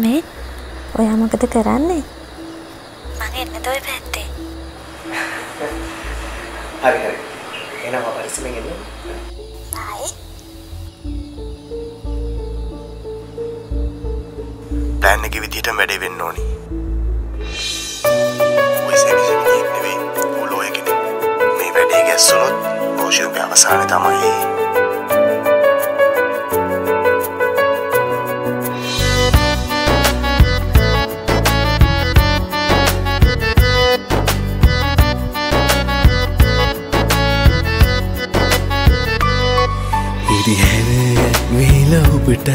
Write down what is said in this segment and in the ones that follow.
මේ ඔයා මොකද කරන්නේ? මම එන්නේ toy පැත්තේ. හරි හරි. එනවා පරිස්සමෙන් එන්න. බයි. plan එක විදිහටම වැඩේ වෙන්න ඕනි. ඔයසෙවිසෙවිදි නෙවෙයි. ඔලෝ එකනේ. මේ වැඩේ ගැස්සුනොත් ඕෂුගේ අවසානය තමයි. ඔබටත්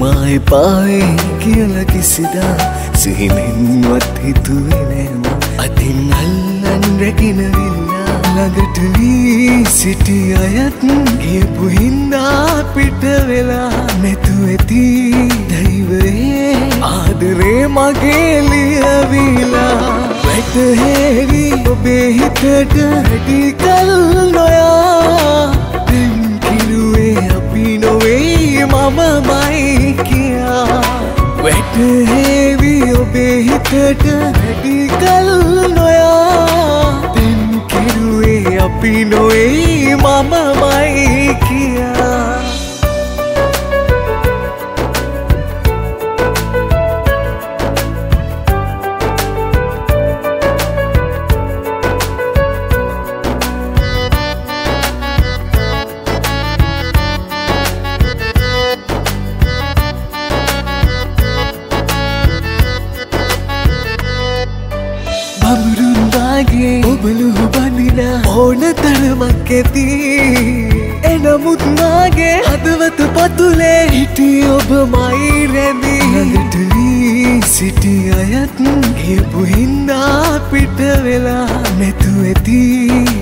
මයි පායි කියල කිසිදා සිහිනෙන්වත් හිතුවෙනෑම අතින් අල්ලන් රැගෙනවෙල්ලා ළඟට වී සිටි අයත් ගියපු හින්දා පිට වෙලා නැතු ඇති දෛවයේ ආදරේ මගේ ලියවිලා වැටහෙවි ඔබේ හිතට වැඩි කල් නොයා දෙම්කිරුවේ අපි නොවේ මමමයි කියා වැටහෙවි ඔබේ හිතට වැඩි කල් නොයා දෙම් කිරුවේ අපි නොවේ මමමයි කියා තරමක්කෙති එනමුත් මාගේ හදවත පතුලේ හිටි ඔබමයි රැඳී ළඟට වී සිටි අයත් ගියපු හින්දා පිට වෙලා නැතු ඇති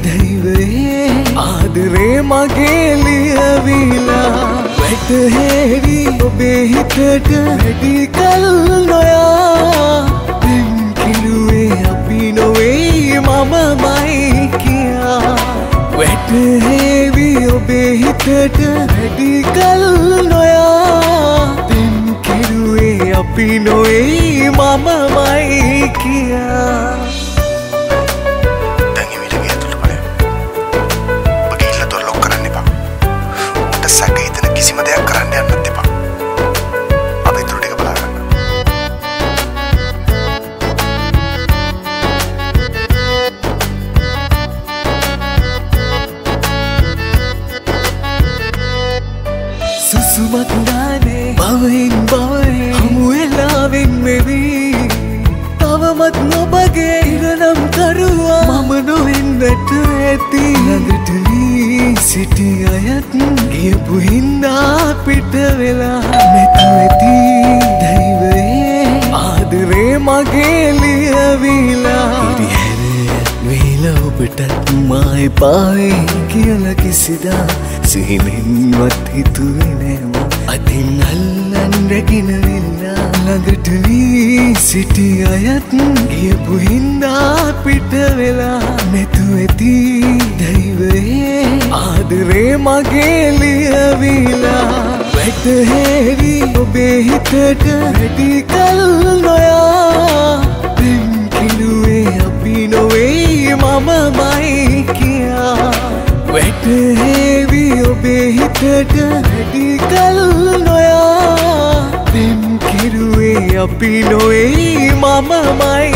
දෛවයේ ආදරේ මගේ ලියවිලා වැටහෙවි ඔබේ හිතට වැඩි කල් නොයා දෙම් කිරුවේ අපි නොවේ මමමයි කියා වැටහෙවි ඔබේ හිතට වැඩි කල් නොයා දෙම් කිරුවේ අපි නොවේ මමමයි කියා දැන් එවිට ගියතුළු බලන්න ඔබ ගිහිල්ලා තොර ලොක් කරන්න එපා උන්ට සැක හිතෙන කිසිම දෙයක් කරන්න යන්නත් එපා මත්නානේ බවෙන් බවයි හමුවෙලාවෙන් මෙවී තවමත් නොබගේ ඉරනම් කරුවා මම නොවෙන්නට ඇති ළඟට වී සිටි අයත් ගියපු හින්දා පිට වෙලා නැතු ඇති දෛවයේ ආදරේ මගේ ලියවිලා වේලා ඔබටත් මයි පායි කියල කිසිදා සිහිනෙන්වත් හිතුවෙනෑම අතින් අල්ලන් රැගෙනවෙල්ලා ළඟට වී සිටි අයත් ගියපු හින්දා පිට වෙලා නැතු ඇති දෛවයේ ආදරේ මගේ ලියවිලා වැටහෙවි ඔබේ හිතට වැඩි කල් නොයා දෙම් කිරුවේ අපි නොවේ මමමයි කියා වැටහෙවි ඔබේ හිතට වැඩි කල් නොයා දෙම් කිරුවේ අපි නොවේ මමමයි